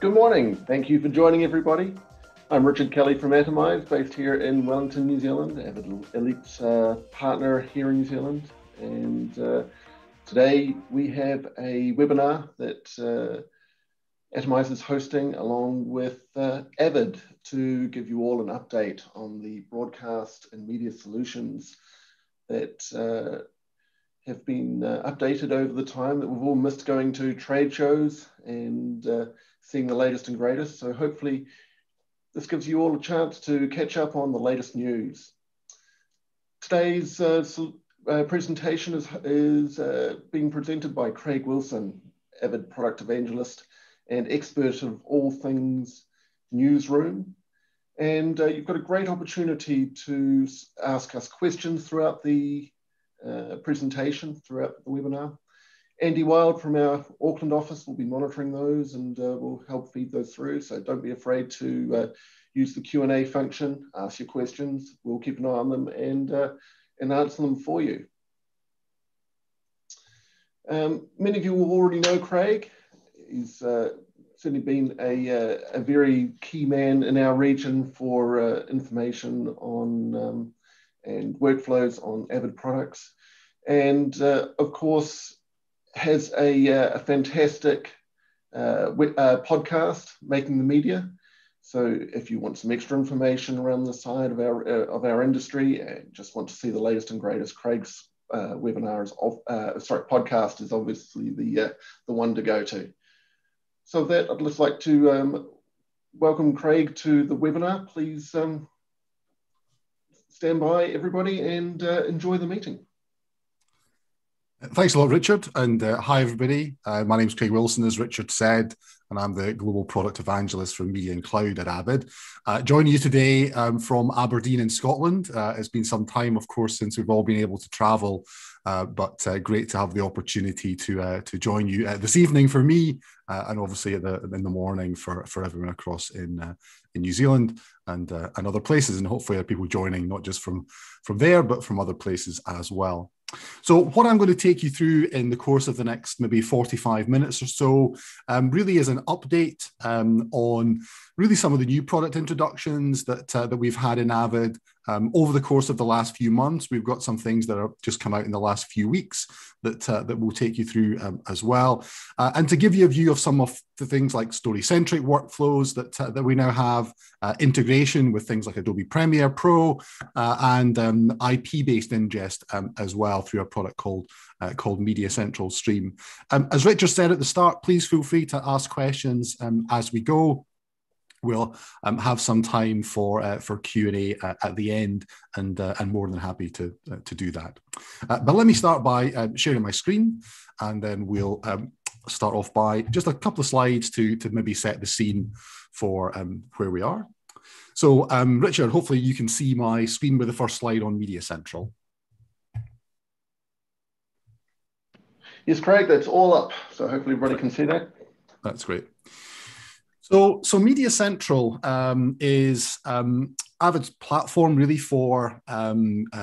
Good morning. Thank you for joining, everybody. I'm Richard Kelly from Atomise, based here in Wellington, New Zealand, Avid Elite's partner here in New Zealand. And today we have a webinar that Atomise is hosting along with Avid to give you all an update on the broadcast and media solutions that have been updated over the time that we've all missed going to trade shows and seeing the latest and greatest. So hopefully this gives you all a chance to catch up on the latest news. Today's presentation is being presented by Craig Wilson, Avid product evangelist and expert of all things newsroom. And you've got a great opportunity to ask us questions throughout the presentation, throughout the webinar. Andy Wild from our Auckland office will be monitoring those and will help feed those through. So don't be afraid to use the Q&A function, ask your questions. We'll keep an eye on them and answer them for you. Many of you will already know Craig. He's certainly been a very key man in our region for information on and workflows on Avid products. And of course, has a fantastic podcast, Making the Media. So if you want some extra information around the side of our industry and just want to see the latest and greatest, Craig's podcast is obviously the one to go to. So with that, I'd just like to welcome Craig to the webinar. Please stand by, everybody, and enjoy the meeting. Thanks a lot, Richard, and hi, everybody. My name's Craig Wilson, as Richard said, and I'm the Global Product Evangelist for Media and Cloud at Avid. Joining you today from Aberdeen in Scotland. It's been some time, of course, since we've all been able to travel, but great to have the opportunity to join you this evening for me, and obviously in the morning for everyone across in New Zealand and other places, and hopefully there are people joining not just from there, but from other places as well. So what I'm going to take you through in the course of the next maybe 45 minutes or so really is an update on really some of the new product introductions that we've had in Avid over the course of the last few months. We've got some things that have just come out in the last few weeks that we'll take you through as well. And to give you a view of some of the things like story-centric workflows that we now have, integration with things like Adobe Premiere Pro and IP-based ingest as well through a product called Media Central Stream. As Richard said at the start, please feel free to ask questions as we go. We'll have some time for Q&A at the end, and more than happy to do that. But let me start by sharing my screen, and then we'll start off by just a couple of slides to maybe set the scene for where we are. So Richard, hopefully you can see my screen with the first slide on Media Central. Yes, Craig, that's all up. So hopefully everybody can see that. That's great. So Media Central is Avid's platform really for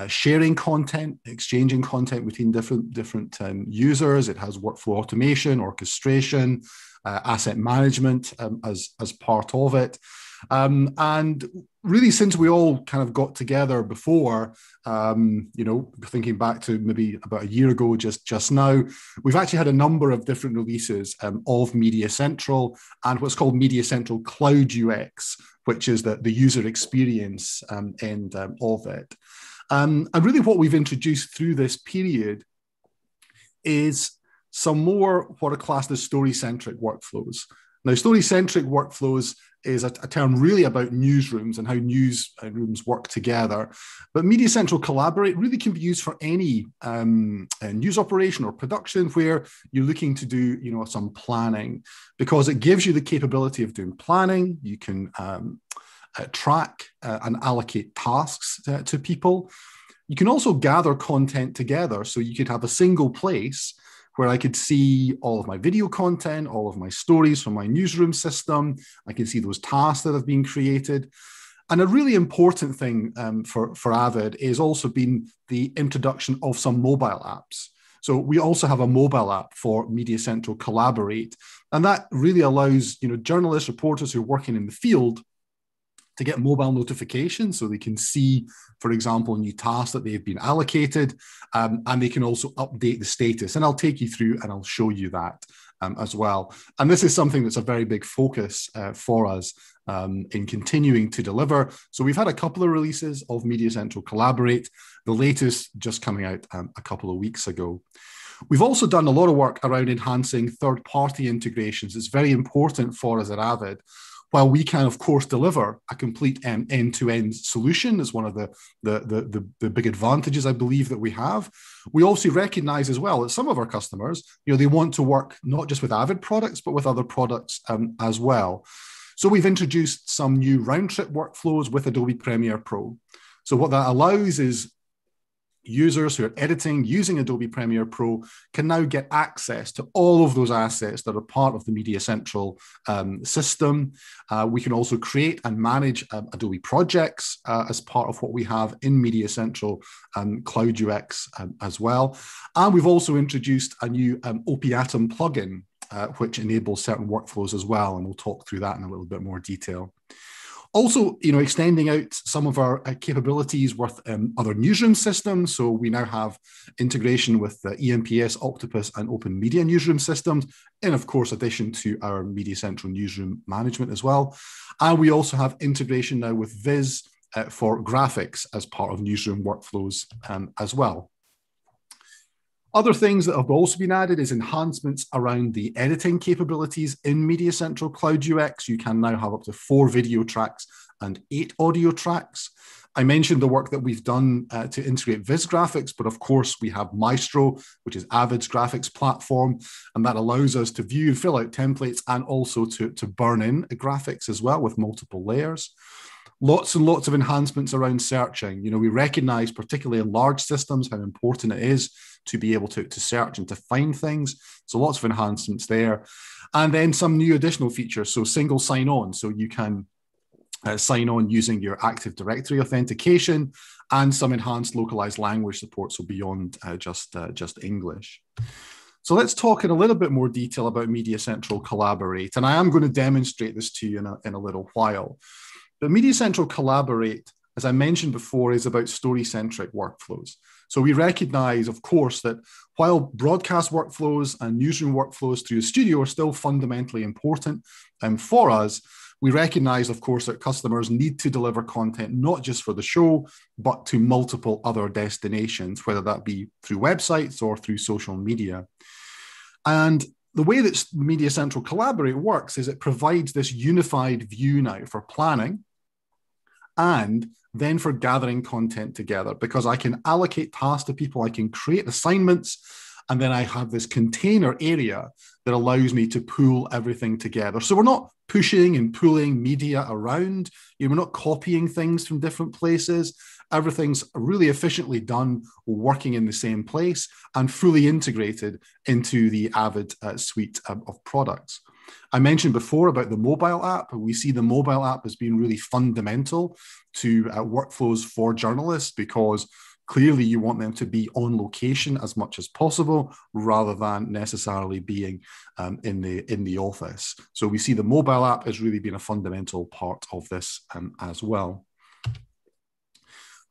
sharing content, exchanging content between different users. It has workflow automation, orchestration, asset management as part of it. And really, since we all kind of got together before, you know, thinking back to maybe about a year ago, just now, we've actually had a number of different releases of Media Central and what's called Media Central Cloud UX, which is the user experience end of it. And really what we've introduced through this period is some more what are classed as story-centric workflows. Now, story-centric workflows is a term really about newsrooms and how newsrooms work together. But Media Central Collaborate really can be used for any news operation or production where you're looking to do, you know, some planning, because it gives you the capability of doing planning. You can track and allocate tasks to people. You can also gather content together, so you could have a single place where I could see all of my video content, all of my stories from my newsroom system. I can see those tasks that have been created. And a really important thing for Avid is also been the introduction of some mobile apps. So we also have a mobile app for Media Central Collaborate. And that really allows, you know, journalists, reporters who are working in the field to get mobile notifications so they can see, for example, new tasks that they've been allocated, and they can also update the status. And I'll take you through and I'll show you that as well. And this is something that's a very big focus for us in continuing to deliver. So we've had a couple of releases of Media Central Collaborate, the latest just coming out a couple of weeks ago. We've also done a lot of work around enhancing third-party integrations. It's very important for us at Avid. While we can, of course, deliver a complete end-to-end solution, is one of the big advantages, I believe, that we have. We also recognize as well that some of our customers, you know, they want to work not just with Avid products, but with other products as well. So we've introduced some new round-trip workflows with Adobe Premiere Pro. So what that allows is users who are editing using Adobe Premiere Pro can now get access to all of those assets that are part of the Media Central system. We can also create and manage Adobe projects as part of what we have in Media Central Cloud UX as well. And we've also introduced a new OP Atom plugin, which enables certain workflows as well. And we'll talk through that in a little bit more detail. Also, you know, extending out some of our capabilities with other newsroom systems. So we now have integration with the EMPS, Octopus, and Open Media Newsroom Systems, in, of course, addition to our Media Central Newsroom Management as well. And we also have integration now with Viz for graphics as part of newsroom workflows as well. Other things that have also been added is enhancements around the editing capabilities in Media Central Cloud UX. You can now have up to 4 video tracks and 8 audio tracks. I mentioned the work that we've done to integrate Viz graphics, but of course we have Maestro, which is Avid's graphics platform, and that allows us to view and fill out templates and also to burn in graphics as well with multiple layers. Lots and lots of enhancements around searching. You know, we recognize, particularly in large systems, how important it is to be able to search and to find things. So lots of enhancements there. And then some new additional features. So single sign-on. So you can sign on using your Active Directory authentication, and some enhanced localized language support. So beyond just English. So let's talk in a little bit more detail about Media Central Collaborate. And I am going to demonstrate this to you in a little while. But Media Central Collaborate, as I mentioned before, is about story-centric workflows. So we recognize, of course, that while broadcast workflows and newsroom workflows through the studio are still fundamentally important for us, we recognize, of course, that customers need to deliver content not just for the show, but to multiple other destinations, whether that be through websites or through social media. And the way that Media Central Collaborate works is it provides this unified view now for planning and then for gathering content together, because I can allocate tasks to people, I can create assignments, and then I have this container area that allows me to pool everything together. So we're not pushing and pulling media around. You know, we're not copying things from different places. Everything's really efficiently done, working in the same place and fully integrated into the Avid suite of products. I mentioned before about the mobile app. We see the mobile app as being really fundamental to workflows for journalists, because clearly you want them to be on location as much as possible rather than necessarily being in the office. So we see the mobile app as really being a fundamental part of this as well.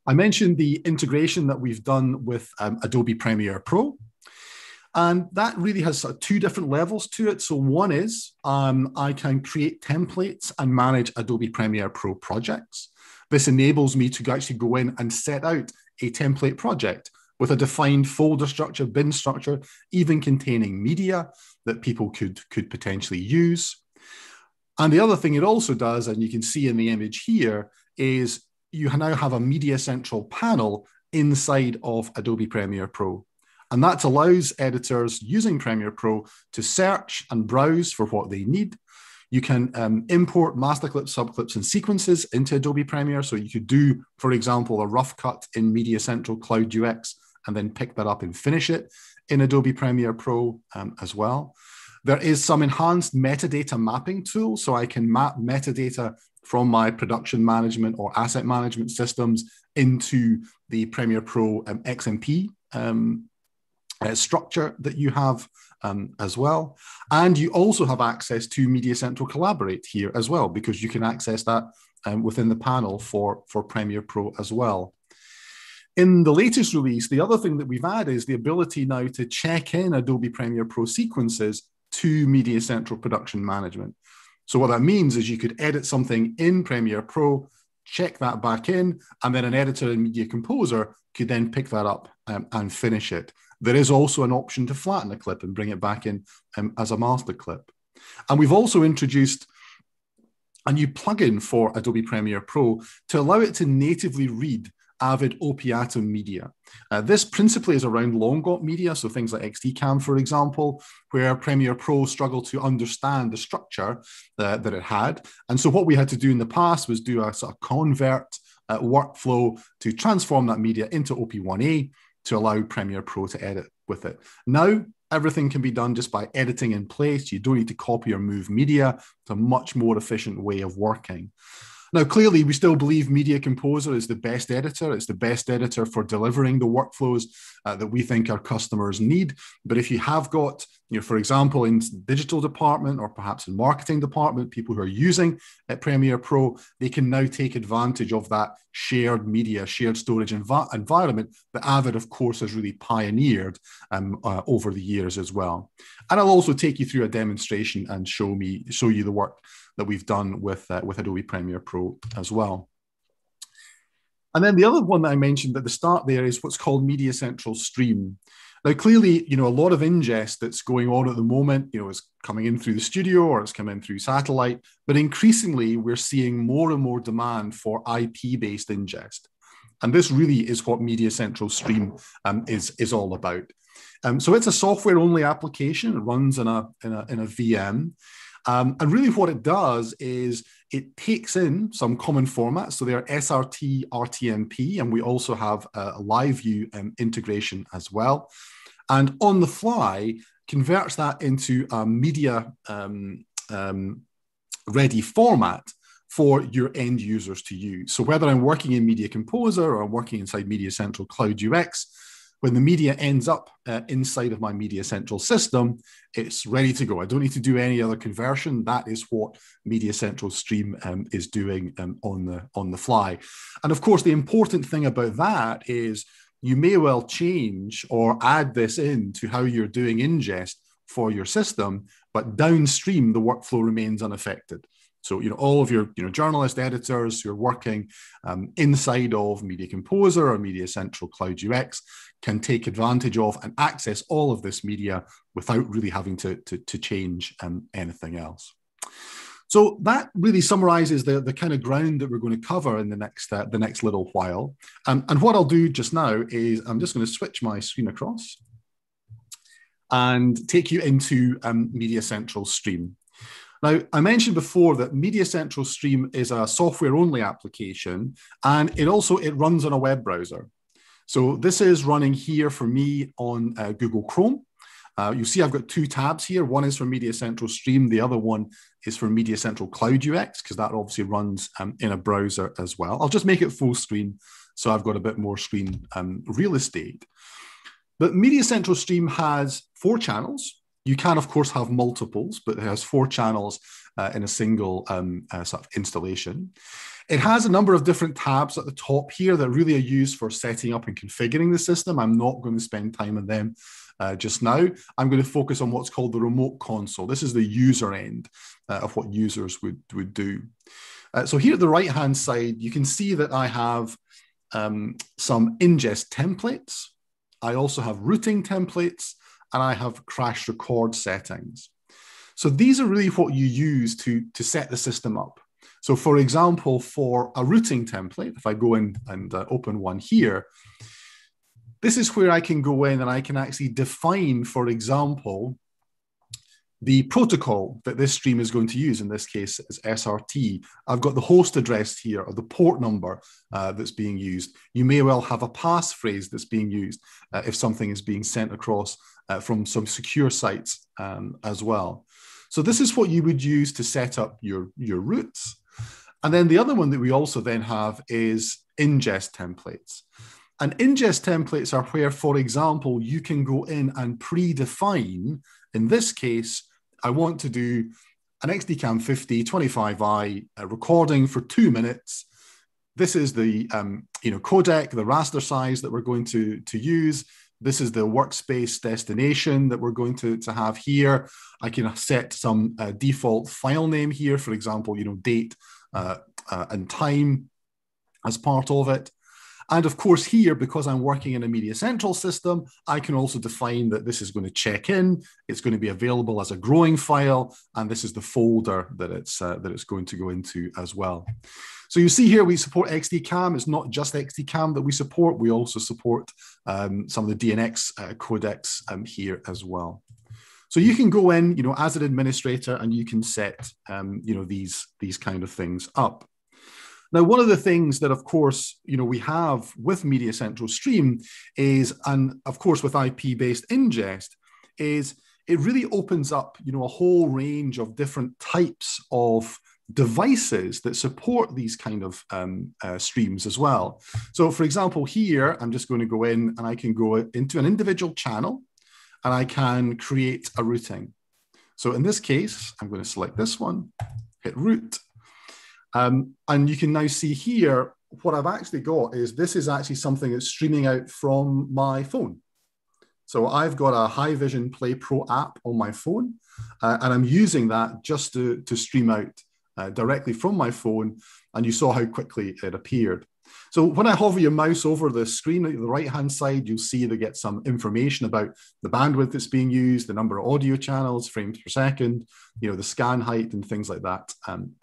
I mentioned the integration that we've done with Adobe Premiere Pro. And that really has sort of 2 different levels to it. So one is I can create templates and manage Adobe Premiere Pro projects. This enables me to actually go in and set out a template project with a defined folder structure, bin structure, even containing media that people could potentially use. And the other thing it also does, and you can see in the image here, is you now have a Media Central panel inside of Adobe Premiere Pro. And that allows editors using Premiere Pro to search and browse for what they need. You can import master clips, subclips, and sequences into Adobe Premiere. So you could do, for example, a rough cut in Media Central Cloud UX, and then pick that up and finish it in Adobe Premiere Pro as well. There is some enhanced metadata mapping tool. So I can map metadata from my production management or asset management systems into the Premiere Pro XMP structure that you have as well. And you also have access to Media Central Collaborate here as well, because you can access that within the panel for Premiere Pro as well. In the latest release, the other thing that we've had is the ability now to check in Adobe Premiere Pro sequences to Media Central Production Management. So what that means is you could edit something in Premiere Pro, check that back in, and then an editor in Media Composer could then pick that up and finish it. There is also an option to flatten a clip and bring it back in as a master clip. And we've also introduced a new plugin for Adobe Premiere Pro to allow it to natively read Avid OP Atom media. This principally is around long-got media, so things like XDCAM, for example, where Premiere Pro struggled to understand the structure that it had. And so what we had to do in the past was do a sort of convert workflow to transform that media into OP1A to allow Premiere Pro to edit with it. Now, everything can be done just by editing in place. You don't need to copy or move media. It's a much more efficient way of working. Now, clearly, we still believe Media Composer is the best editor. It's the best editor for delivering the workflows that we think our customers need. But if you have got, for example, in the digital department or perhaps in marketing department, people who are using Premiere Pro, they can now take advantage of that shared media, shared storage environment that Avid, of course, has really pioneered over the years as well. And I'll also take you through a demonstration and show you the work that we've done with Adobe Premiere Pro as well. And then the other one that I mentioned at the start there is what's called Media Central Stream. Now, clearly, a lot of ingest that's going on at the moment, is coming in through the studio or it's coming in through satellite, but increasingly we're seeing more and more demand for IP-based ingest. And this really is what Media Central Stream is all about. So it's a software-only application. It runs in a VM. And really what it does is it takes in some common formats. So they are SRT, RTMP, and we also have a LiveU integration as well. And on the fly, converts that into a media ready format for your end users to use. So whether I'm working in Media Composer or I'm working inside Media Central Cloud UX, when the media ends up inside of my Media Central system, it's ready to go. I don't need to do any other conversion. That is what Media Central Stream is doing on the fly. And of course, the important thing about that is you may well change or add this in to how you're doing ingest for your system, but downstream, the workflow remains unaffected. So, all of your, journalist editors who are working inside of Media Composer or Media Central Cloud UX can take advantage of and access all of this media without really having to change anything else. So that really summarizes the kind of ground that we're going to cover in the next little while. And what I'll do just now is I'm just going to switch my screen across and take you into Media Central Stream. Now, I mentioned before that Media Central Stream is a software-only application, and it runs on a web browser. So this is running here for me on Google Chrome. You see I've got two tabs here. One is for Media Central Stream. The other one is for Media Central Cloud UX, because that obviously runs in a browser as well. I'll just make it full screen, so I've got a bit more screen real estate. But Media Central Stream has 4 channels. You can, of course, have multiples, but it has 4 channels in a single sort of installation. It has a number of different tabs at the top here that really are used for setting up and configuring the system. I'm not going to spend time on them just now. I'm going to focus on what's called the remote console. This is the user end of what users would do. So here at the right-hand side, you can see that I have some ingest templates. I also have routing templates, and I have crash record settings. So these are really what you use to set the system up. So for example, for a routing template, if I go in and open one here, this is where I can go in and I can actually define, for example, the protocol that this stream is going to use. In this case, is SRT. I've got the host address here, or the port number that's being used. You may well have a passphrase that's being used if something is being sent across from some secure sites as well. So this is what you would use to set up your routes. And then the other one that we also then have is ingest templates. And ingest templates are where, for example, you can go in and predefine, in this case, I want to do an XDCAM 50 25i recording for 2 minutes. This is the codec, the raster size that we're going to use. This is the workspace destination that we're going to have here. I can set some default file name here, for example, date and time as part of it. And of course here, because I'm working in a Media Central system, I can also define that this is going to check in, it's going to be available as a growing file, and this is the folder that it's going to go into as well. So you see here we support XDCAM. It's not just XDCAM that we support, we also support some of the DNx codecs here as well. So you can go in, as an administrator, and you can set, these kind of things up. Now, one of the things that, of course, we have with Media Central Stream is, and of course with IP-based ingest, is it really opens up, a whole range of different types of devices that support these kind of streams as well. So, for example, here, I'm just going to go in and I can go into an individual channel and I can create a routing. So in this case, I'm going to select this one, hit route. And you can now see here, what I've actually got is this is actually something that's streaming out from my phone. So I've got a Hikvision Play Pro app on my phone, and I'm using that just to stream out directly from my phone. And you saw how quickly it appeared. So when I hover your mouse over the screen at the right-hand side, you'll see they get some information about the bandwidth that's being used, the number of audio channels, frames per second, the scan height and things like that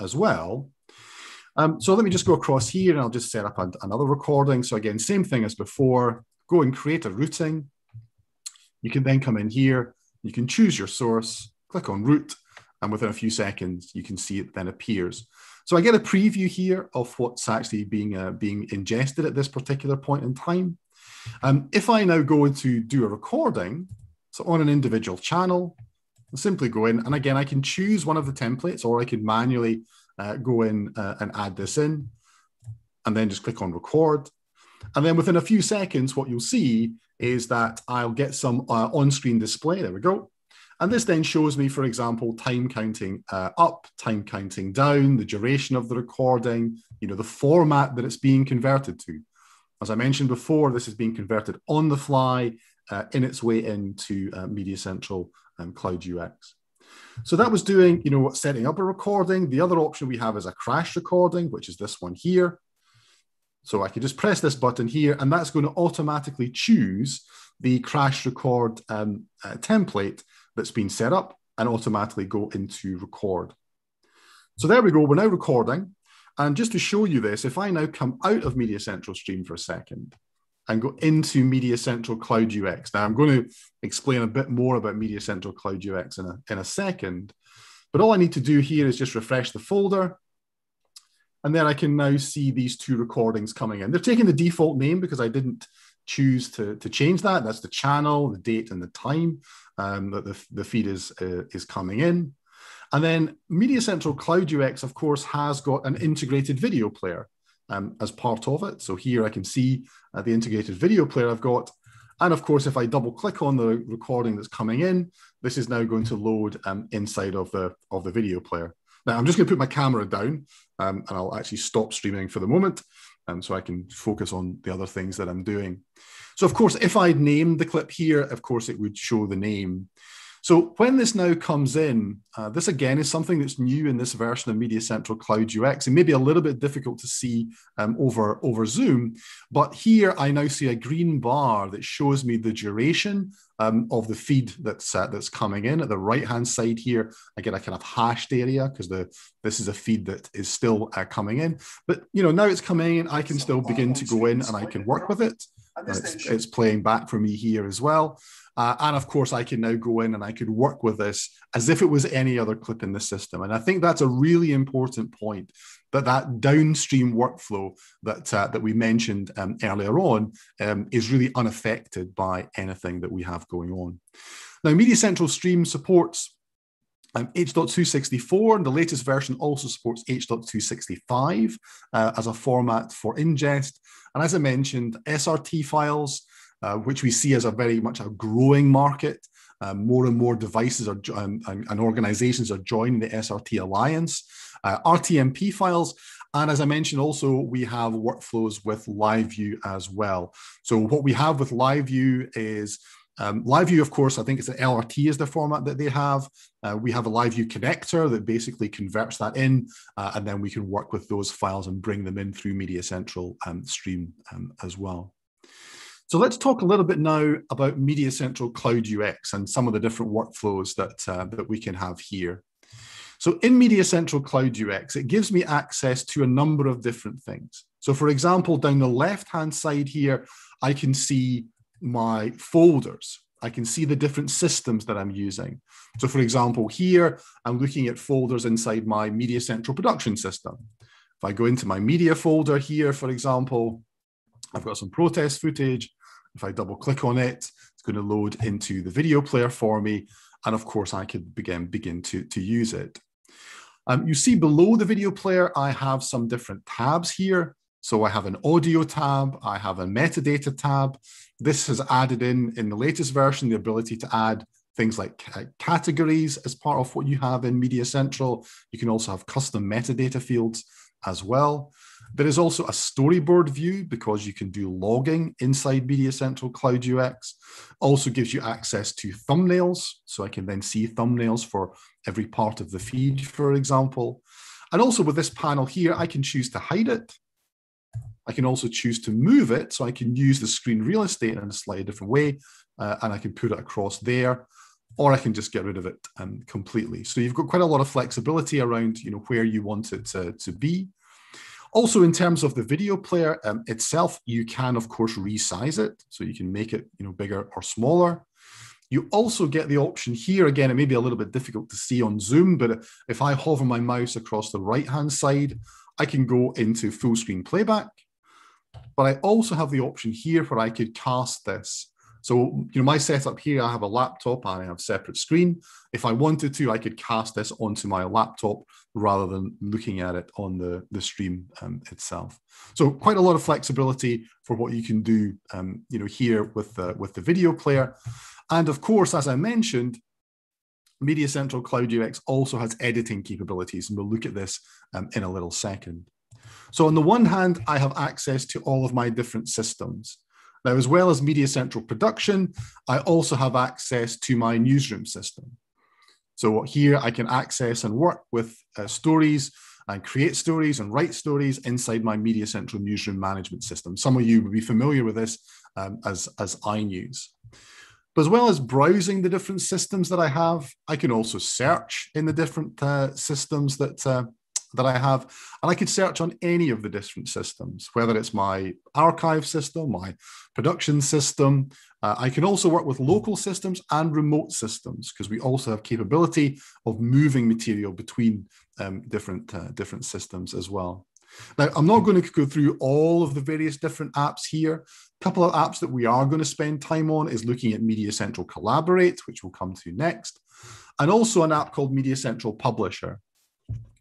as well. So let me just go across here and I'll just set up another recording. So again, same thing as before, go and create a routing. You can then come in here, you can choose your source, click on route, and within a few seconds, you can see it then appears. So I get a preview here of what's actually being ingested at this particular point in time. If I now go to do a recording, so on an individual channel, I'll simply go in, and again, I can choose one of the templates or I can manually go in and add this in, and then just click on record. And then within a few seconds, what you'll see is that I'll get some on-screen display. There we go. And this then shows me, for example, time counting up, time counting down, the duration of the recording, the format that it's being converted to. As I mentioned before, this is being converted on the fly in its way into Media Central Cloud UX. So that was doing, setting up a recording. The other option we have is a crash recording, which is this one here. So I can just press this button here, and that's going to automatically choose the crash record template that's been set up and automatically go into record. So there we go, we're now recording. And just to show you this, if I now come out of Media Central Stream for a second and go into Media Central Cloud UX. Now, I'm going to explain a bit more about Media Central Cloud UX in a second, but all I need to do here is just refresh the folder. And then I can now see these two recordings coming in. They're taking the default name because I didn't choose to change that. That's the channel, the date, and the time that the feed is coming in. And then Media Central Cloud UX, of course, has got an integrated video player as part of it. So here I can see the integrated video player I've got. And of course, if I double click on the recording that's coming in, this is now going to load inside of the video player. Now I'm just going to put my camera down and I'll actually stop streaming for the moment so I can focus on the other things that I'm doing. So of course, if I'd named the clip here, of course, it would show the name. So when this now comes in, this again is something that's new in this version of Media Central Cloud UX. It may be a little bit difficult to see over Zoom, but here I now see a green bar that shows me the duration of the feed that's coming in. At the right-hand side here, I get a kind of hashed area because this is a feed that is still coming in. But now it's coming in, I can still begin to go in and I can work with it. It's playing back for me here as well. And of course, I can now go in and I could work with this as if it was any other clip in the system. And I think that's a really important point, that downstream workflow that we mentioned earlier on is really unaffected by anything that we have going on. Now, Media Central Stream supports H.264, and the latest version also supports H.265 as a format for ingest. And as I mentioned, SRT files, which we see as a very much a growing market. More and more devices are, and organizations are joining the SRT Alliance. RTMP files. And as I mentioned, also, we have workflows with LiveU as well. So what we have with LiveU is LiveU, of course, I think it's an LRT is the format that they have. We have a LiveU connector that basically converts that in, and then we can work with those files and bring them in through Media Central Stream as well. So let's talk a little bit now about Media Central Cloud UX and some of the different workflows that, that we can have here. So in Media Central Cloud UX, it gives me access to a number of different things. So for example, down the left-hand side here, I can see my folders. I can see the different systems that I'm using. So for example, here, I'm looking at folders inside my Media Central production system. If I go into my media folder here, for example, I've got some protest footage. If I double click on it, it's going to load into the video player for me. And of course, I could begin to use it. You see below the video player, I have some different tabs here. So I have an audio tab, I have a metadata tab. This has added in the latest version, the ability to add things like categories as part of what you have in Media Central. You can also have custom metadata fields as well. There is also a storyboard view because you can do logging inside Media Central Cloud UX. Also gives you access to thumbnails. So I can then see thumbnails for every part of the feed, for example. And also with this panel here, I can choose to hide it. I can also choose to move it. So I can use the screen real estate in a slightly different way, and I can put it across there, or I can just get rid of it completely. So you've got quite a lot of flexibility around, you know, where you want it to be. Also, in terms of the video player itself, you can, of course, resize it. So you can make it, you know, bigger or smaller. You also get the option here. Again, it may be a little bit difficult to see on Zoom, but if I hover my mouse across the right-hand side, I can go into full screen playback. But I also have the option here where I could cast this. So, you know, my setup here, I have a laptop and I have a separate screen. If I wanted to, I could cast this onto my laptop rather than looking at it on the stream itself. So quite a lot of flexibility for what you can do, you know, here with the video player. And of course, as I mentioned, Media Central Cloud UX also has editing capabilities, and we'll look at this in a little second. So on the one hand, I have access to all of my different systems. Now, as well as Media Central Production, I also have access to my newsroom system. So here I can access and work with stories and create stories and write stories inside my Media Central Newsroom Management System. Some of you will be familiar with this as iNews. But as well as browsing the different systems that I have, I can also search in the different systems that that I have, and I could search on any of the different systems, whether it's my archive system, my production system. I can also work with local systems and remote systems because we also have capability of moving material between different systems as well. Now, I'm not going to go through all of the various different apps here. A couple of apps that we are going to spend time on is looking at Media Central Collaborate, which we'll come to next, and also an app called Media Central Publisher.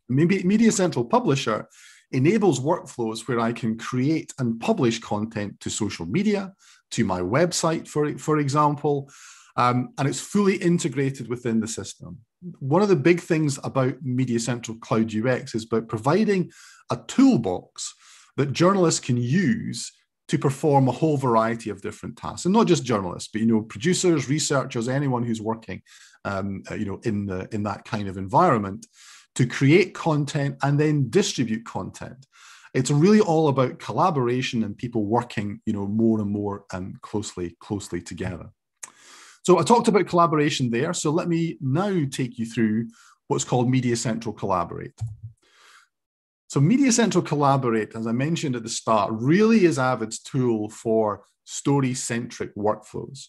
Media Central Publisher enables workflows where I can create and publish content to social media, to my website, for example, and it's fully integrated within the system. One of the big things about Media Central Cloud UX is about providing a toolbox that journalists can use to perform a whole variety of different tasks, and not just journalists, but, you know, producers, researchers, anyone who's working, you know, in that kind of environment, to create content and then distribute content. It's really all about collaboration and people working, you know, more and more closely together. So I talked about collaboration there. So let me now take you through what's called Media Central Collaborate. So Media Central Collaborate, as I mentioned at the start, really is Avid's tool for story-centric workflows.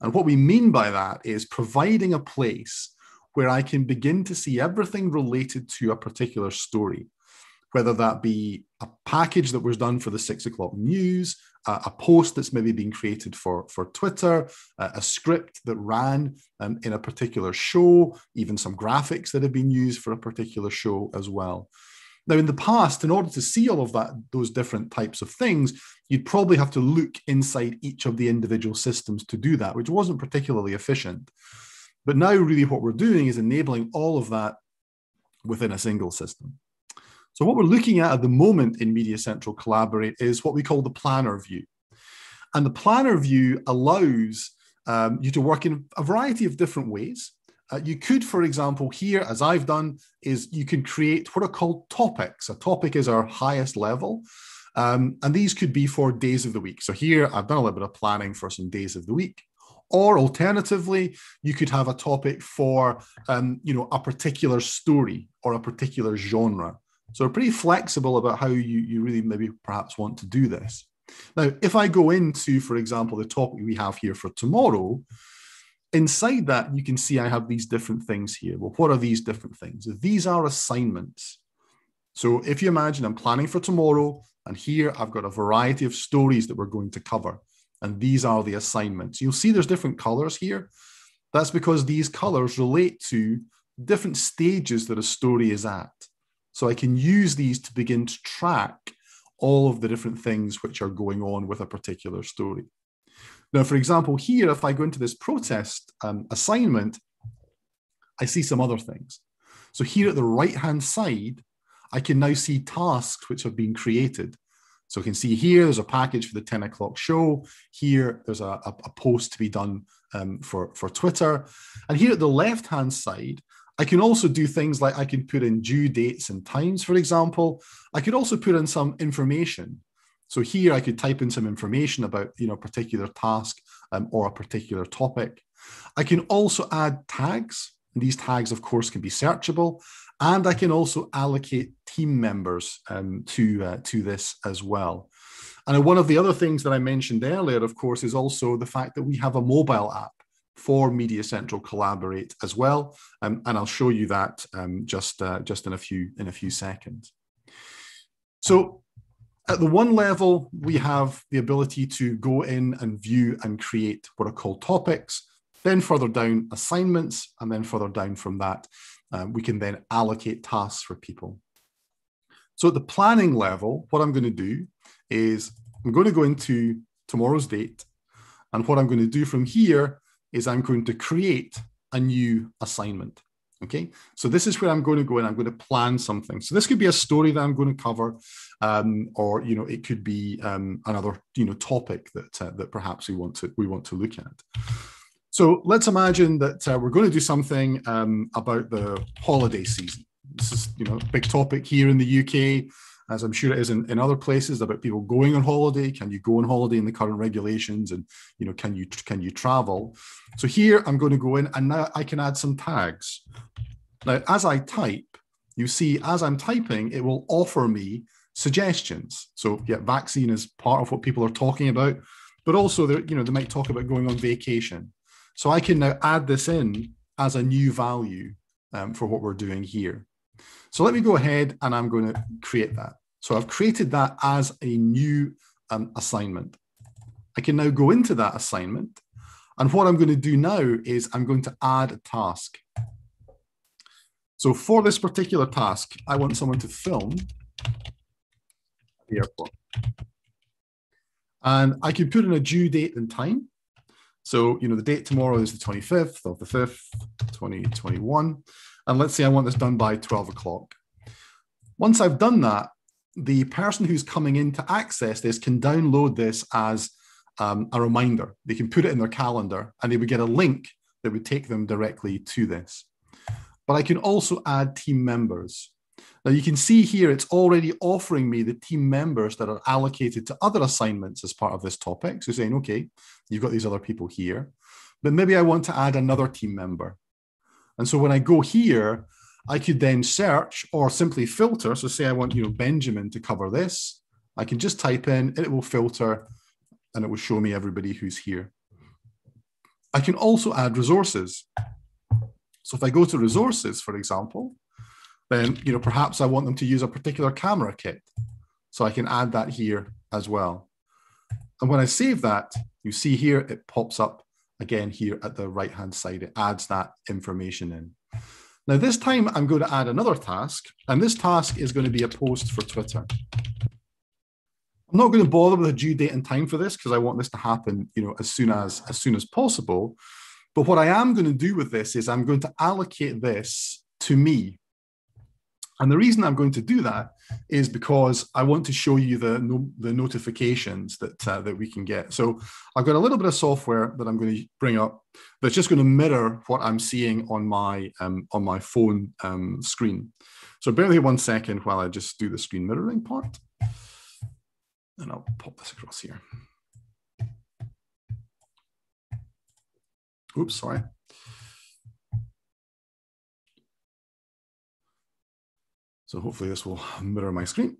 And what we mean by that is providing a place where I can begin to see everything related to a particular story. whether that be a package that was done for the 6 o'clock news, a post that's maybe being created for Twitter, a script that ran in a particular show, even some graphics that have been used for a particular show as well. Now, in the past, in order to see all of that, those different types of things, you'd probably have to look inside each of the individual systems to do that, which wasn't particularly efficient. But now really what we're doing is enabling all of that within a single system. So what we're looking at the moment in Media Central Collaborate is what we call the planner view. And the planner view allows you to work in a variety of different ways. You could, for example, here, as I've done, is you can create what are called topics. A topic is our highest level. And these could be for days of the week. So here I've done a little bit of planning for some days of the week. Or alternatively, you could have a topic for you know, a particular story or a particular genre. So we're pretty flexible about how you really maybe perhaps want to do this. Now, if I go into, for example, the topic we have here for tomorrow, inside that, you can see I have these different things here. Well, what are these different things? These are assignments. So if you imagine I'm planning for tomorrow, and here I've got a variety of stories that we're going to cover. And these are the assignments. You'll see there's different colors here. That's because these colors relate to different stages that a story is at. So I can use these to begin to track all of the different things which are going on with a particular story. Now, for example, here, if I go into this protest assignment, I see some other things. So here at the right-hand side, I can now see tasks which have been created. So you can see here, there's a package for the 10 o'clock show. Here, there's a post to be done for Twitter. And here at the left-hand side, I can also do things like I can put in due dates and times, for example. I could also put in some information. So here I could type in some information about, you know, a particular task or a particular topic. I can also add tags. And these tags, of course, can be searchable. And I can also allocate team members to this as well. And one of the other things that I mentioned earlier, of course, is also the fact that we have a mobile app for Media Central Collaborate as well. And I'll show you that just in a few seconds. So at the one level, we have the ability to go in and view and create what are called topics, then further down assignments, and then further down from that, we can then allocate tasks for people. So at the planning level, what I'm going to do is I'm going to go into tomorrow's date. And what I'm going to do from here is I'm going to create a new assignment, okay? So this is where I'm going to go and I'm going to plan something. So this could be a story that I'm going to cover, or you know, it could be another, you know, topic that that perhaps we want to look at. So let's imagine that we're going to do something about the holiday season. This is, you know, a big topic here in the UK, as I'm sure it is in other places, about people going on holiday. Can you go on holiday in the current regulations? And, you know, can you travel? So here I'm going to go in and now I can add some tags. Now, as I type, you see, as I'm typing, it will offer me suggestions. So yeah, vaccine is part of what people are talking about, but also, you know, they might talk about going on vacation. So I can now add this in as a new value for what we're doing here. So let me go ahead and I'm going to create that. So I've created that as a new assignment. I can now go into that assignment. And what I'm going to do now is I'm going to add a task. So for this particular task, I want someone to film the airport. And I can put in a due date and time. So, you know, the date tomorrow is the 25th of the 5th, 2021. And let's say I want this done by 12 o'clock. Once I've done that, the person who's coming in to access this can download this as a reminder. They can put it in their calendar and they would get a link that would take them directly to this. But I can also add team members. Now you can see here, it's already offering me the team members that are allocated to other assignments as part of this topic. So saying, okay, you've got these other people here, but maybe I want to add another team member. And so when I go here, I could then search or simply filter. So say I want, you know, Benjamin to cover this. I can just type in, it will filter and it will show me everybody who's here. I can also add resources. So if I go to resources, for example, then perhaps I want them to use a particular camera kit. So I can add that here as well. And when I save that, you see here, it pops up again here at the right-hand side. It adds that information in. Now this time I'm going to add another task, and this task is going to be a post for Twitter. I'm not going to bother with a due date and time for this because I want this to happen, as soon as possible. But what I am going to do with this is I'm going to allocate this to me. And the reason I'm going to do that is because I want to show you the notifications that, that we can get. So I've got a little bit of software that I'm going to bring up that's just going to mirror what I'm seeing on my phone screen. So bear with me 1 second while I just do the screen mirroring part. And I'll pop this across here. Oops, sorry. So hopefully this will mirror my screen.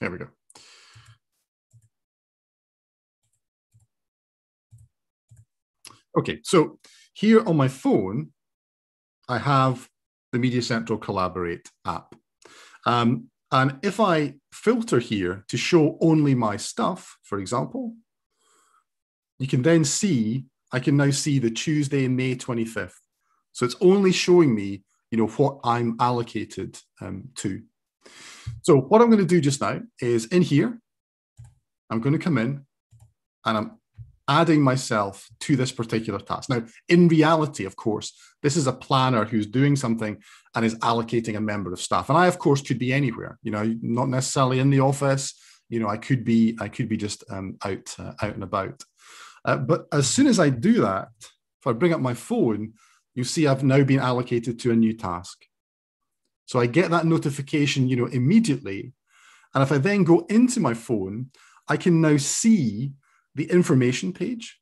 There we go. Okay, so here on my phone, I have the Media Central Collaborate app. And if I filter here to show only my stuff, for example, you can then see, I can now see the Tuesday, May 25th. So it's only showing me what I'm allocated to. So what I'm going to do just now is in here, I'm going to come in and I'm adding myself to this particular task. Now, in reality, of course, this is a planner who's doing something and is allocating a member of staff. And I, of course, could be anywhere, not necessarily in the office. I could be just out and about. But as soon as I do that, if I bring up my phone, you see I've now been allocated to a new task. So I get that notification, immediately. And if I then go into my phone, I can now see the information page.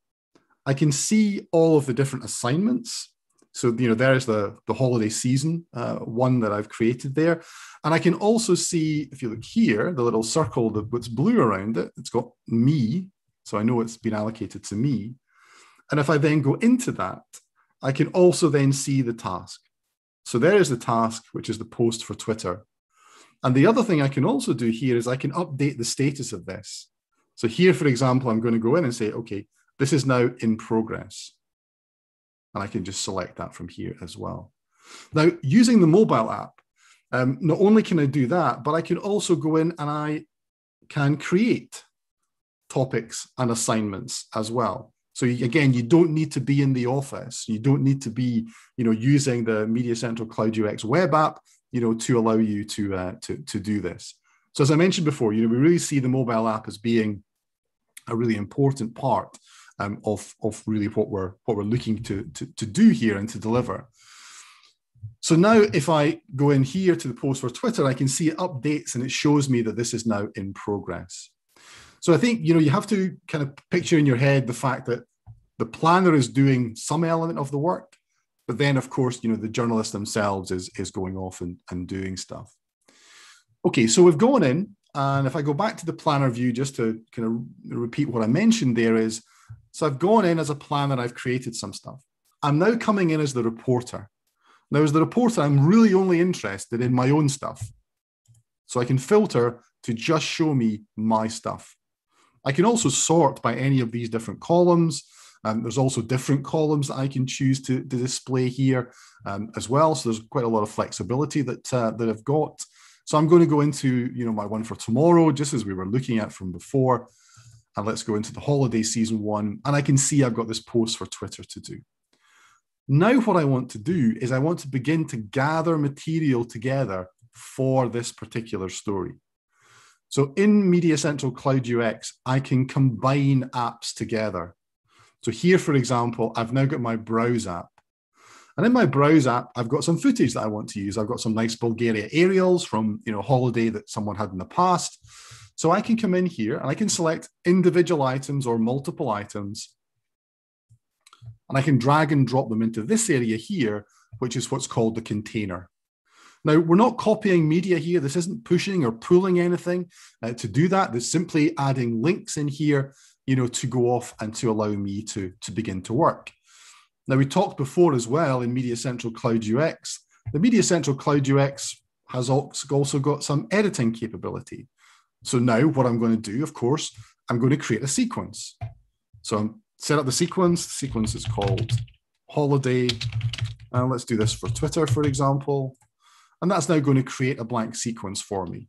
I can see all of the different assignments. So, there's the holiday season one that I've created there. And I can also see, if you look here, the little circle that's blue around it, it's got me. So I know it's been allocated to me. And if I then go into that, I can also then see the task. So there is the task, which is the post for Twitter. And the other thing I can also do here is I can update the status of this. So here, for example, I'm going to go in and say, okay, this is now in progress. And I can just select that from here as well. Now, using the mobile app, not only can I do that, but I can also go in and I can create topics and assignments as well. So again, you don't need to be in the office. You don't need to be, using the Media Central Cloud UX web app, to allow you to do this. So as I mentioned before, we really see the mobile app as being a really important part of really what we're looking to do here and to deliver. So now, if I go in here to the post for Twitter, I can see it updates and it shows me that this is now in progress. So I think, you have to kind of picture in your head the fact that the planner is doing some element of the work, but then, of course, the journalist themselves is going off and doing stuff. Okay, so we've gone in, and if I go back to the planner view, just to kind of repeat what I mentioned there is, so I've gone in as a planner, I've created some stuff. I'm now coming in as the reporter. Now, as the reporter, I'm really only interested in my own stuff. So I can filter to just show me my stuff. I can also sort by any of these different columns. There's also different columns that I can choose to display here as well. So there's quite a lot of flexibility that I've got. So I'm going to go into my one for tomorrow, just as we were looking at from before. And let's go into the holiday season one. And I can see I've got this post for Twitter to do. Now what I want to do is I want to begin to gather material together for this particular story. So in Media Central Cloud UX, I can combine apps together. So here, for example, I've now got my Browse app. And in my Browse app, I've got some footage that I want to use. I've got some nice Bulgaria aerials from holiday that someone had in the past. So I can come in here and I can select individual items or multiple items. And I can drag and drop them into this area here, which is what's called the container. Now, we're not copying media here. This isn't pushing or pulling anything to do that. There's simply adding links in here, to go off and to allow me to begin to work. Now, we talked before as well in Media Central Cloud UX. The Media Central Cloud UX has also got some editing capability. So now what I'm going to do, of course, I'm going to create a sequence. So I'm set up the sequence. The sequence is called holiday. And let's do this for Twitter, for example. And that's now going to create a blank sequence for me.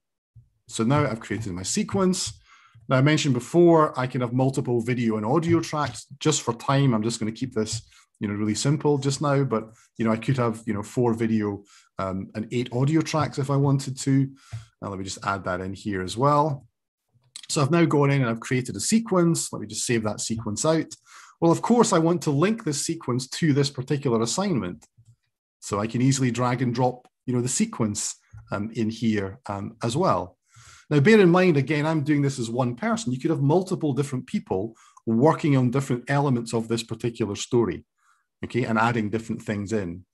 So now I've created my sequence. Now, I mentioned before, I can have multiple video and audio tracks. Just for time, I'm just going to keep this, really simple just now. But, I could have, 4 video and 8 audio tracks if I wanted to. Now, let me just add that in here as well. So I've now gone in and I've created a sequence. Let me just save that sequence out. Well, of course, I want to link this sequence to this particular assignment. So I can easily drag and drop, the sequence in here as well. Now, bear in mind, again, I'm doing this as one person. You could have multiple different people working on different elements of this particular story, okay, and adding different things in.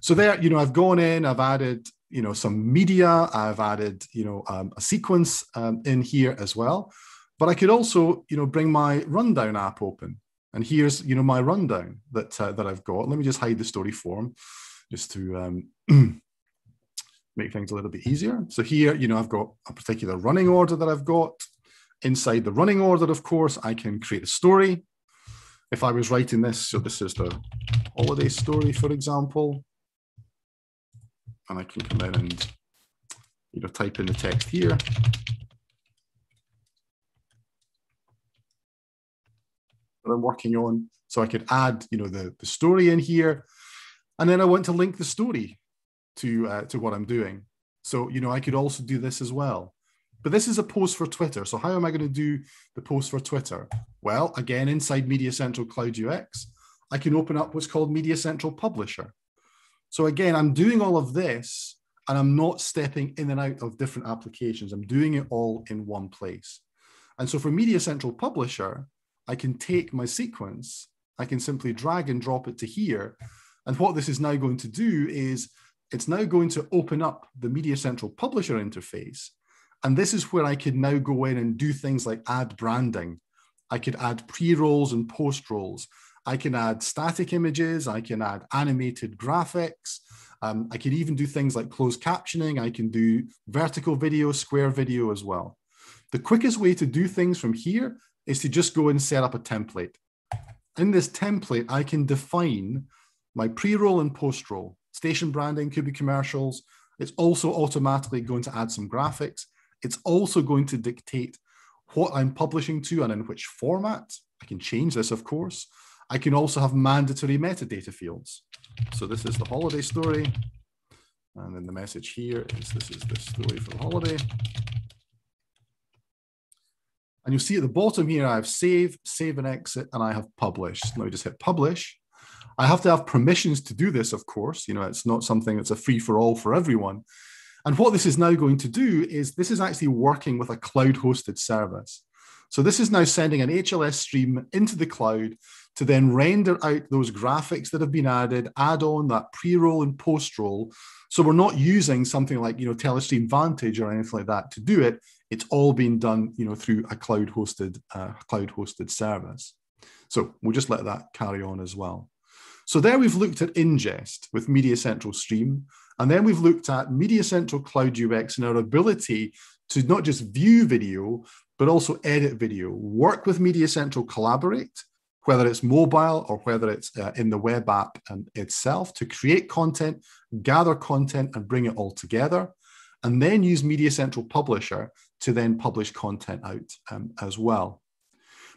So there, I've gone in, I've added, some media, I've added, a sequence in here as well. But I could also, bring my rundown app open. And here's, my rundown that, that I've got. Let me just hide the story form just to make things a little bit easier. So here, I've got a particular running order that I've got. Inside the running order, of course, I can create a story. If I was writing this, so this is the holiday story, for example. And I can come in and, type in the text here. That I'm working on. So I could add, the story in here. And then I want to link the story to what I'm doing. So, I could also do this as well. But this is a post for Twitter. So how am I going to do the post for Twitter? Well, again, inside Media Central Cloud UX, I can open up what's called Media Central Publisher. So again, I'm doing all of this and I'm not stepping in and out of different applications. I'm doing it all in one place. And so for Media Central Publisher, I can take my sequence, I can simply drag and drop it to here. And what this is now going to do is it's now going to open up the Media Central Publisher interface. And this is where I could now go in and do things like add branding. I could add pre-rolls and post-rolls. I can add static images. I can add animated graphics. I can even do things like closed captioning. I can do vertical video, square video as well. The quickest way to do things from here is to just go and set up a template. In this template, I can define my pre-roll and post-roll. Station branding could be commercials. It's also automatically going to add some graphics. It's also going to dictate what I'm publishing to and in which format. I can change this, of course. I can also have mandatory metadata fields. So this is the holiday story. And then the message here is this is the story for the holiday. And you'll see at the bottom here, I have save, save and exit, and I have publish. Now I just hit publish. I have to have permissions to do this, of course. It's not something that's a free for all for everyone. And what this is now going to do is this is actually working with a cloud hosted service. So this is now sending an HLS stream into the cloud to then render out those graphics that have been added, add on that pre-roll and post-roll. So we're not using something like, Telestream Vantage or anything like that to do it. It's all been done, through a cloud hosted service. So we'll just let that carry on as well. So there we've looked at ingest with Media Central Stream, and then we've looked at Media Central Cloud UX and our ability to not just view video, but also edit video, work with Media Central Collaborate, whether it's mobile or whether it's in the web app itself, to create content, gather content, and bring it all together, and then use Media Central Publisher to then publish content out as well.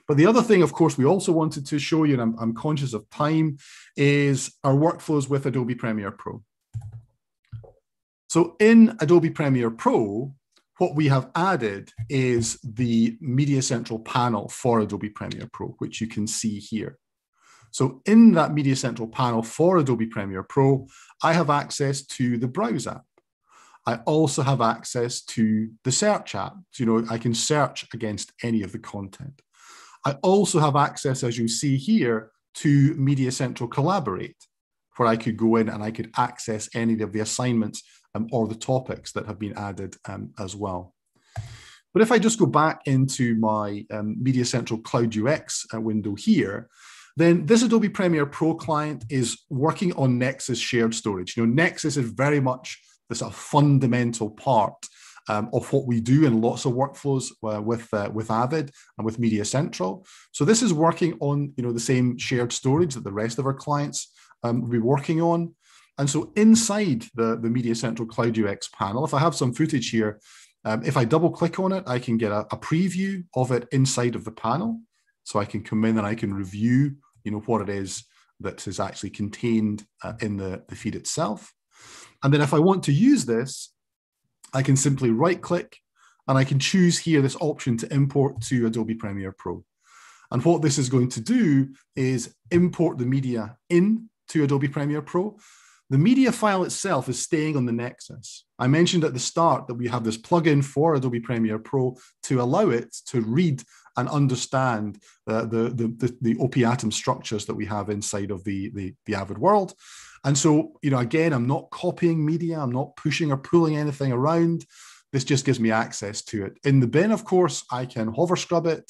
But the other thing, of course, we also wanted to show you, and I'm conscious of time, is our workflows with Adobe Premiere Pro. So in Adobe Premiere Pro, what we have added is the Media Central panel for Adobe Premiere Pro, which you can see here. So in that Media Central panel for Adobe Premiere Pro, I have access to the Browse app. I also have access to the search app. So, I can search against any of the content. I also have access, as you see here, to Media Central Collaborate, where I could go in and I could access any of the assignments or the topics that have been added as well. But if I just go back into my Media Central Cloud UX window here, Then this Adobe Premiere Pro client is working on NEXIS shared storage. You know, NEXIS is very much the sort of fundamental part of what we do in lots of workflows with Avid and with Media Central. So this is working on, you know, the same shared storage that the rest of our clients will be working on. And so inside the Media Central Cloud UX panel, if I have some footage here, if I double click on it, I can get a preview of it inside of the panel. So I can come in and I can review, you know, what it is that is actually contained in the feed itself. And then if I want to use this, I can simply right click and I can choose here this option to import to Adobe Premiere Pro. And what this is going to do is import the media in to Adobe Premiere Pro. The media file itself is staying on the NEXIS. I mentioned at the start that we have this plugin for Adobe Premiere Pro to allow it to read and understand the OP Atom structures that we have inside of the Avid world. And so, you know, again, I'm not copying media. I'm not pushing or pulling anything around. This just gives me access to it. In the bin, of course, I can hover scrub it.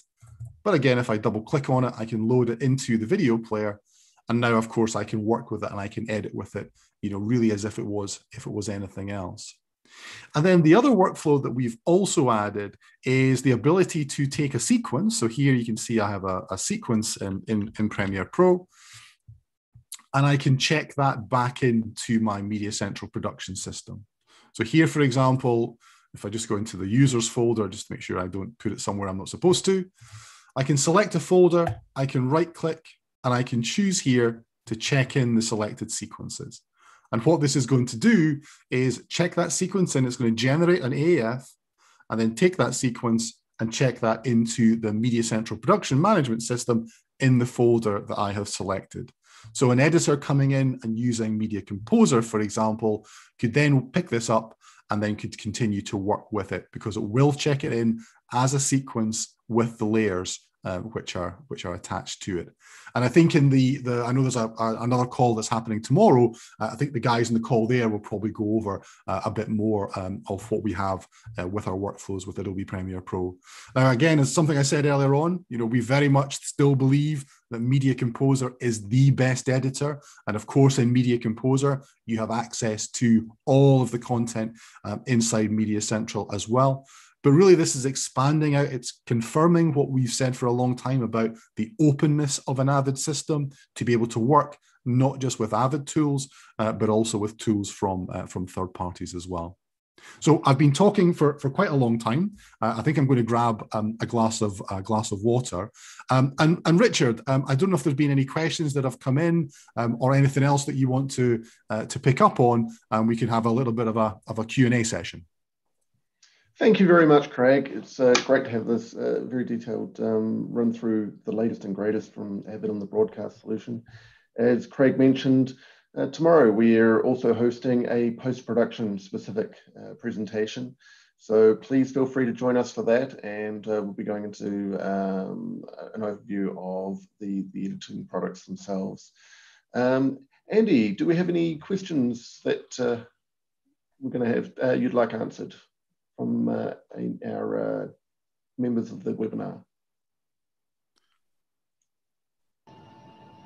But again, if I double click on it, I can load it into the video player. And now, of course, I can work with it and I can edit with it, you know, really as if it was anything else. And then the other workflow that we've also added is the ability to take a sequence. So here you can see I have a sequence in Premiere Pro, and I can check that back into my Media Central production system. So here, for example, if I just go into the users folder, just to make sure I don't put it somewhere I'm not supposed to, I can select a folder, I can right click, and I can choose here to check in the selected sequences. And what this is going to do is check that sequence and it's going to generate an AAF and then take that sequence and check that into the Media Central Production Management System in the folder that I have selected. So an editor coming in and using Media Composer, for example, could then pick this up and then could continue to work with it because it will check it in as a sequence with the layers which are attached to it. And I think in the I know there's another call that's happening tomorrow. I think the guys in the call there will probably go over a bit more of what we have with our workflows with Adobe Premiere Pro. Now, again, as something I said earlier on, you know, we very much still believe that Media Composer is the best editor. And of course, in Media Composer, you have access to all of the content inside Media Central as well. But really, this is expanding out. It's confirming what we've said for a long time about the openness of an Avid system to be able to work not just with Avid tools, but also with tools from third parties as well. So I've been talking for quite a long time. I think I'm going to grab a glass of water. And Richard, I don't know if there's been any questions that have come in or anything else that you want to pick up on, and we can have a little bit of a Q&A session. Thank you very much, Craig. It's great to have this very detailed run through the latest and greatest from Avid on the broadcast solution. As Craig mentioned, tomorrow we're also hosting a post-production specific presentation. So please feel free to join us for that. And we'll be going into an overview of the editing products themselves. Andy, do we have any questions that we're going to have you'd like answered from our members of the webinar?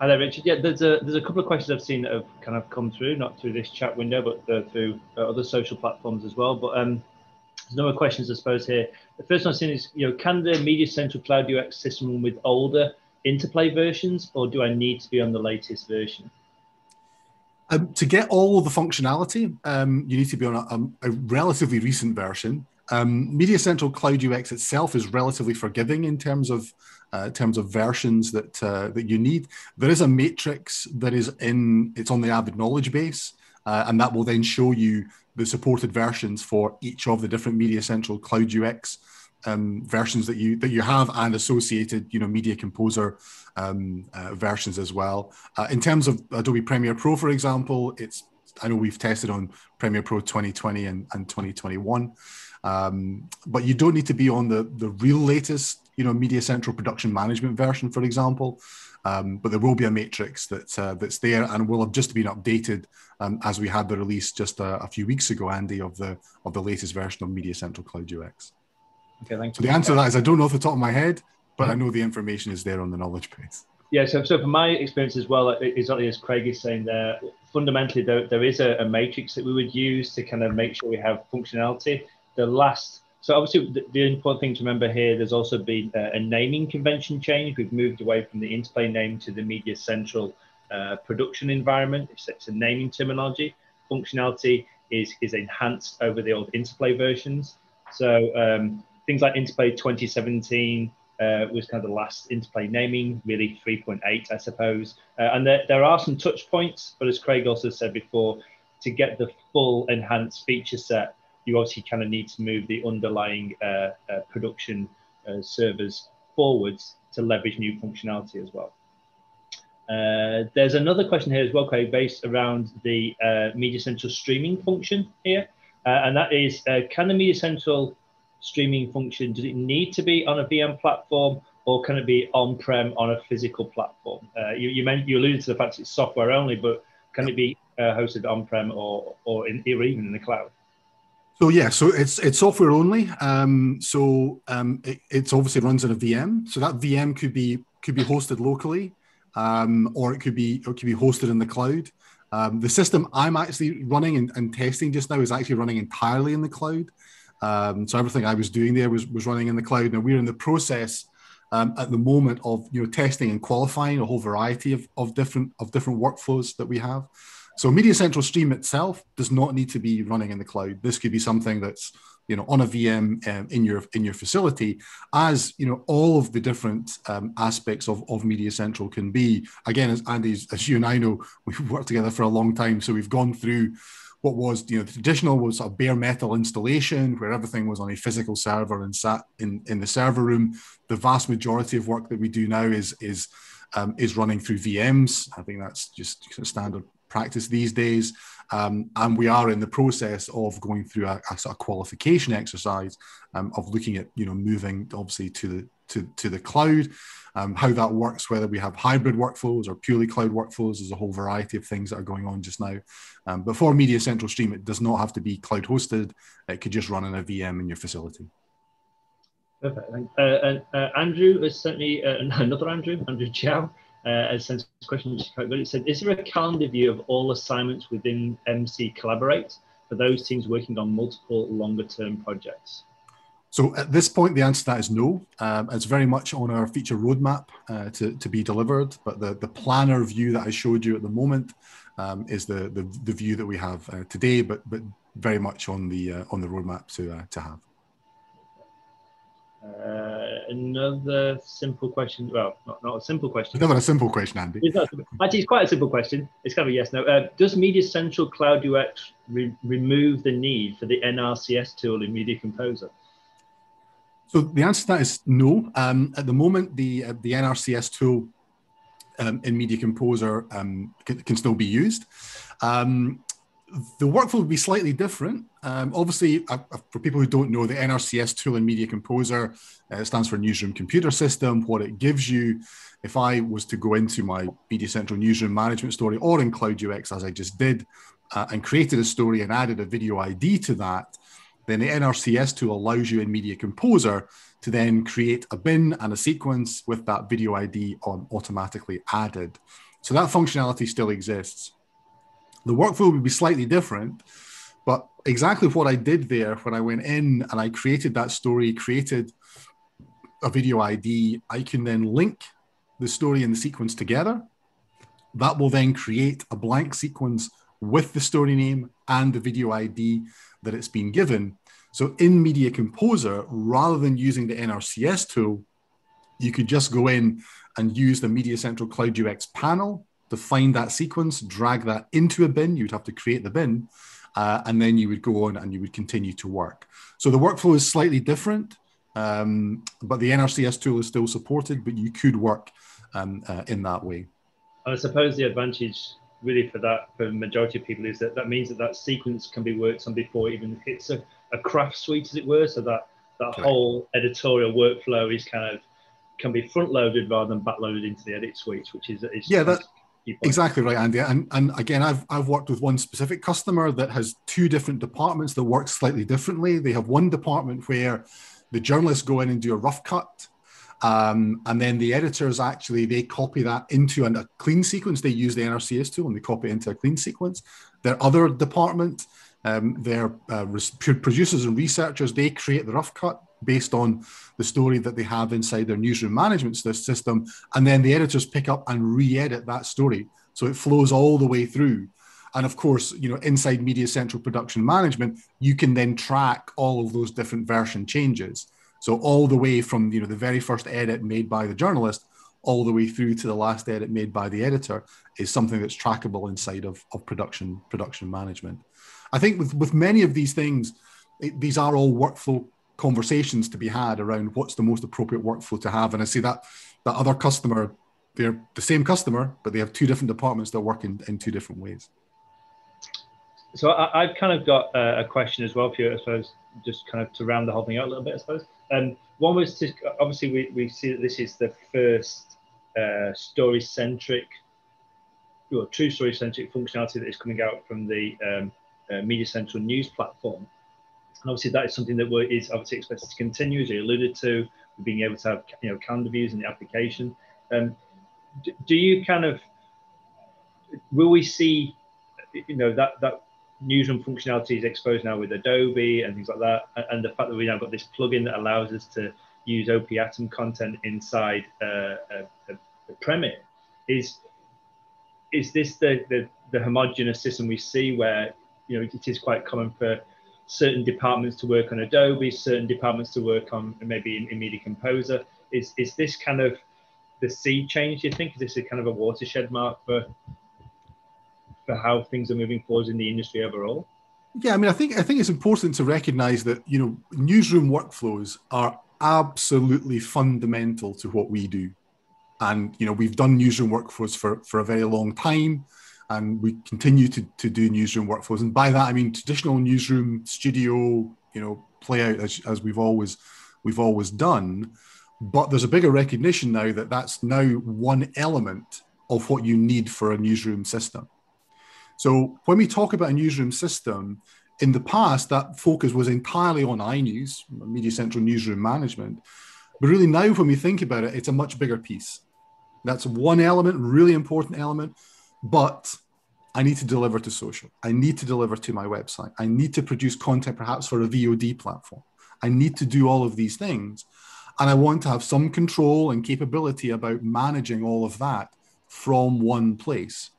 Hi there, Richard. Yeah, there's a couple of questions I've seen that have kind of come through, not through this chat window, but through other social platforms as well. But there's no more questions, I suppose, here. The first one I've seen is, you know, can the Media Central Cloud UX system run with older Interplay versions, or do I need to be on the latest version? To get all of the functionality, you need to be on a relatively recent version. Media Central Cloud UX itself is relatively forgiving in terms of versions that you need. There is a matrix that is it's on the Avid knowledge base, and that will then show you the supported versions for each of the different Media Central Cloud UX versions that you have, and associated, you know, Media Composer versions as well. In terms of Adobe Premiere Pro, for example, I know we've tested on Premiere Pro 2020 and 2021, but you don't need to be on the real latest, you know, Media Central Production Management version, for example. But there will be a matrix that's there and will have just been updated as we had the release just a few weeks ago, Andy, of the latest version of Media Central Cloud UX. Okay, thank you. So the answer to that is I don't know off the top of my head, but I know the information is there on the knowledge base. Yeah, so from my experience as well, exactly as Craig is saying there, fundamentally there is a matrix that we would use to kind of make sure we have functionality. So obviously the important thing to remember here, there's also been a naming convention change. We've moved away from the Interplay name to the Media Central production environment. It's a naming terminology. Functionality is enhanced over the old Interplay versions. So things like Interplay 2017 was kind of the last Interplay naming, really 3.8, I suppose. And there are some touch points, but as Craig also said before, to get the full enhanced feature set, you obviously kind of need to move the underlying production servers forwards to leverage new functionality as well. There's another question here as well, Craig, based around the Media Central streaming function here. And that is, can the Media Central streaming function, does it need to be on a VM platform or can it be on-prem on a physical platform? You alluded to the fact it's software only, but can it be hosted on-prem or even in the cloud? So yeah, so it's software only. It obviously runs on a VM. So that VM could be hosted locally, or it could be hosted in the cloud. The system I'm actually running and testing just now is actually running entirely in the cloud. So everything I was doing there was running in the cloud. Now we're in the process at the moment of testing and qualifying a whole variety of different workflows that we have. So Media Central Stream itself does not need to be running in the cloud. This could be something that's on a VM in your facility, as all of the different aspects of Media Central can be. Again, as Andy, as you and I know, we've worked together for a long time, so we've gone through what was the traditional was a bare metal installation where everything was on a physical server and sat in the server room. The vast majority of work that we do now is running through VMs. I think that's just standard practice these days, and we are in the process of going through a sort of qualification exercise of looking at moving obviously to the cloud, how that works, whether we have hybrid workflows or purely cloud workflows. There's a whole variety of things that are going on just now, but for Media Central Stream it does not have to be cloud hosted. It could just run in a VM in your facility. Perfect. Andrew has sent me another Andrew Chow. As sent a question, but it said, is there a calendar view of all assignments within MC Collaborate for those teams working on multiple longer term projects? So at this point, the answer to that is no. It's very much on our feature roadmap to be delivered, but the planner view that I showed you at the moment is the view that we have today, but very much on the roadmap to have. Another simple question. Well, not a simple question. Another simple question, Andy. Actually, it's quite a simple question. It's kind of a yes, no. Does Media Central Cloud UX remove the need for the NRCS tool in Media Composer? So the answer to that is no. At the moment, the NRCS tool in Media Composer can still be used. The workflow would be slightly different. Obviously, for people who don't know, the NRCS tool in Media Composer stands for Newsroom Computer System. What it gives you, if I was to go into my Media Central Newsroom Management Story or in Cloud UX, as I just did, and created a story and added a video ID to that, then the NRCS tool allows you in Media Composer to then create a bin and a sequence with that video ID automatically added. So that functionality still exists. The workflow would be slightly different, but exactly what I did there when I went in and I created that story, created a video ID, I can then link the story and the sequence together. That will then create a blank sequence with the story name and the video ID that it's been given. So in Media Composer, rather than using the NRCS tool, you could just go in and use the Media Central Cloud UX panel to find that sequence, drag that into a bin. You'd have to create the bin, and then you would go on and you would continue to work. So the workflow is slightly different, but the NRCS tool is still supported, but you could work in that way. And I suppose the advantage really for that, for the majority of people, is that that means that that sequence can be worked on before it even hits a craft suite, as it were, so that okay, whole editorial workflow is kind of, can be front-loaded rather than back-loaded into the edit suites, which is yeah, that. Exactly right, Andy. And again, I've worked with one specific customer that has two different departments that work slightly differently. They have one department where the journalists go in and do a rough cut, And then the editors actually, they copy that into a clean sequence. They use the NRCS tool and they copy it into a clean sequence. Their other department, their producers and researchers, they create the rough cut based on the story that they have inside their newsroom management system. And then the editors pick up and re-edit that story. So it flows all the way through. And of course, you know, inside Media Central Production Management, you can then track all of those different version changes. So all the way from, you know, the very first edit made by the journalist, all the way through to the last edit made by the editor is something that's trackable inside of production management. I think with many of these things, these are all workflow conversations to be had around what's the most appropriate workflow to have. And I see that other customer, they're the same customer, but they have two different departments that work in two different ways. So I've kind of got a question as well for you, I suppose, just kind of to round the whole thing out a little bit, I suppose. One was to, obviously we see that this is the first story-centric, well, true story-centric functionality that is coming out from the Media Central News platform. And obviously that is something that is obviously expected to continue, as you alluded to, being able to have, you know, calendar views in the application. Do you kind of, will we see, you know, that newsroom functionality is exposed now with Adobe and things like that, and the fact that we now got this plugin that allows us to use OP Atom content inside a Premiere, is this the homogeneous system we see, where, you know, it is quite common for certain departments to work on Adobe, certain departments to work on maybe in Media Composer? Is this kind of the sea change, do you think? Is this a kind of a watershed mark for how things are moving forward in the industry overall? Yeah, I mean, I think it's important to recognize that, you know, newsroom workflows are absolutely fundamental to what we do. And, you know, we've done newsroom workflows for a very long time, and we continue to do newsroom workflows. And by that, I mean, traditional newsroom studio, you know, play out as we've always done. But there's a bigger recognition now that that's now one element of what you need for a newsroom system. So when we talk about a newsroom system, in the past, that focus was entirely on iNews, Media Central Newsroom Management. But really now, when we think about it, it's a much bigger piece. That's one element, really important element, but I need to deliver to social. I need to deliver to my website. I need to produce content perhaps for a VOD platform. I need to do all of these things. And I want to have some control and capability about managing all of that from one place,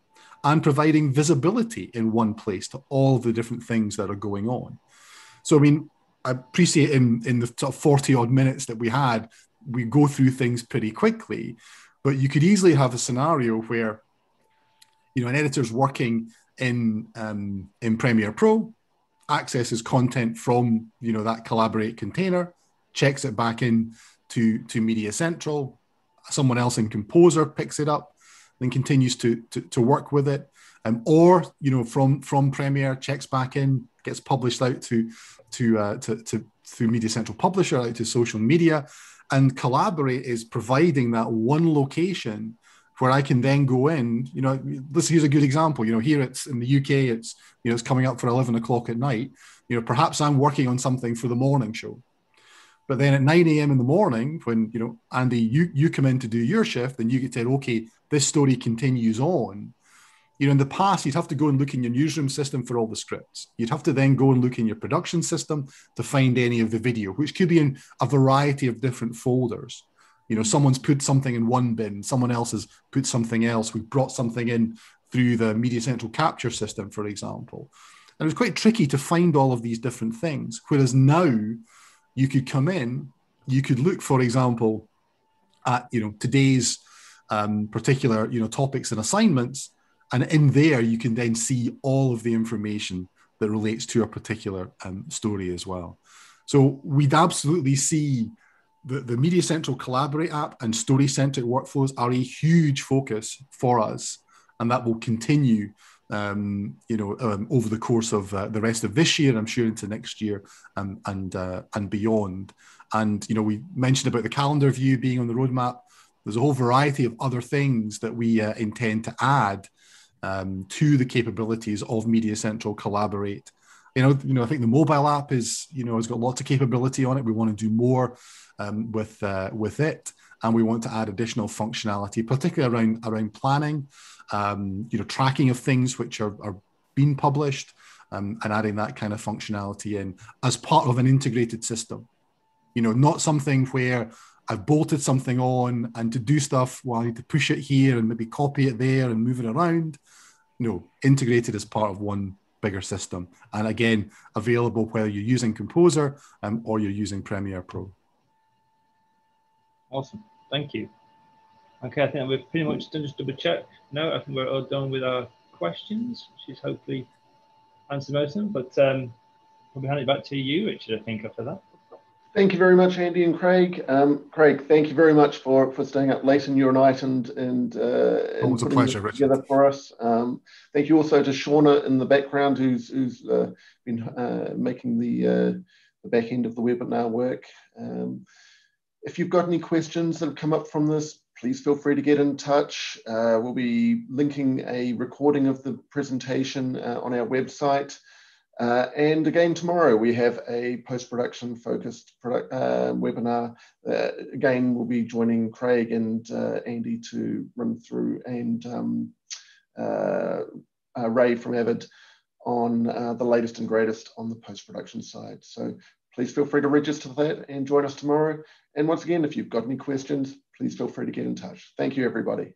and providing visibility in one place to all the different things that are going on. So, I mean, I appreciate in the sort of 40-odd minutes that we had, we go through things pretty quickly, but you could easily have a scenario where, you know, an editor's working in Premiere Pro, accesses content from, you know, that Collaborate container, checks it back in to Media Central, someone else in Composer picks it up, then continues to work with it, or, you know, from Premiere, checks back in, gets published out to through Media Central Publisher out to social media, and Collaborate is providing that one location where I can then go in. You know, this here's a good example. You know, here it's in the UK, it's, you know, it's coming up for 11 o'clock at night. You know, perhaps I'm working on something for the morning show. But then at 9 a.m. in the morning, when, you know, Andy, you come in to do your shift, and you get said, okay, this story continues on. You know, in the past, you'd have to go and look in your newsroom system for all the scripts. You'd have to then go and look in your production system to find any of the video, which could be in a variety of different folders. You know, someone's put something in one bin, someone else has put something else. We've brought something in through the Media Central capture system, for example. And it was quite tricky to find all of these different things, whereas now, you could come in, you could look, for example, at, you know, today's particular, you know, topics and assignments, and in there you can then see all of the information that relates to a particular story as well. So we'd absolutely see the Media Central Collaborate app and story-centric workflows are a huge focus for us, and that will continue you know, over the course of the rest of this year, I'm sure into next year and beyond. And, you know, we mentioned about the calendar view being on the roadmap. There's a whole variety of other things that we intend to add to the capabilities of Media Central Collaborate I think the mobile app is, has got lots of capability on it. We want to do more with it, and we want to add additional functionality, particularly around planning, tracking of things which are being published, and adding that kind of functionality in as part of an integrated system. Not something where I've bolted something on, and to do stuff, well, I need to push it here and maybe copy it there and move it around. No, integrated as part of one bigger system. And again, available whether you're using Composer or you're using Premiere Pro. Awesome, thank you. Okay, I think we've pretty much done. Just double check. No, I think we're all done with our questions, which is hopefully answered most of them, but we'll hand it back to you, Richard, I think, after that. Thank you very much, Andy and Craig. Craig, thank you very much for staying up late in your night and putting this together for us. Thank you also to Shauna in the background, who's been making the back end of the webinar work. If you've got any questions that have come up from this, please feel free to get in touch. We'll be linking a recording of the presentation on our website. And again, tomorrow we have a post-production focused webinar. Again, we'll be joining Craig and Andy to run through, and Ray from Avid on the latest and greatest on the post-production side. So please feel free to register for that and join us tomorrow. And once again, if you've got any questions, please feel free to get in touch. Thank you, everybody.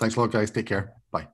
Thanks a lot, guys. Take care. Bye.